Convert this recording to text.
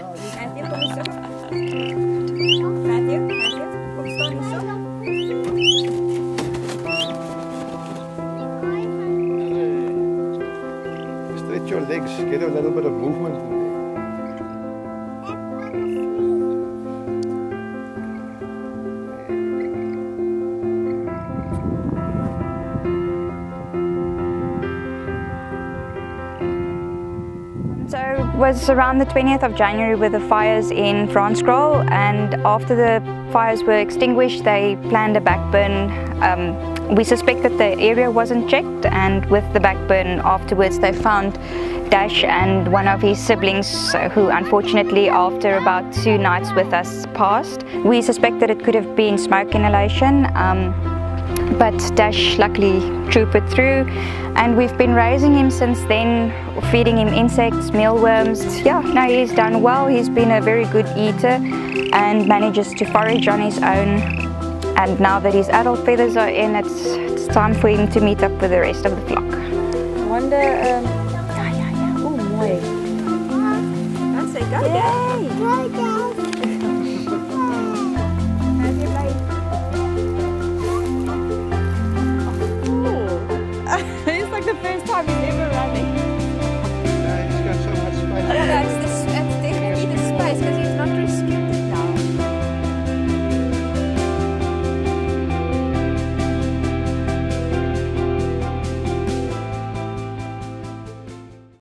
Matthew, gusto. Matthew, gusto, gusto. Stretch your legs, get a little bit of movement in there. It was around the 20th of January with the fires in Franschkraal, and after the fires were extinguished they planned a backburn. We suspect that the area wasn't checked, and with the backburn afterwards they found Dash and one of his siblings who unfortunately after about 2 nights with us passed. We suspect that it could have been smoke inhalation. But Dash luckily trooped it through, and we've been raising him since then, feeding him insects, mealworms. Yeah, no, he's done well. He's been a very good eater and manages to forage on his own. And now that his adult feathers are in, it's time for him to meet up with the rest of the flock. I wonder, yeah. Oh, mooi. That's a go, yeah. Go,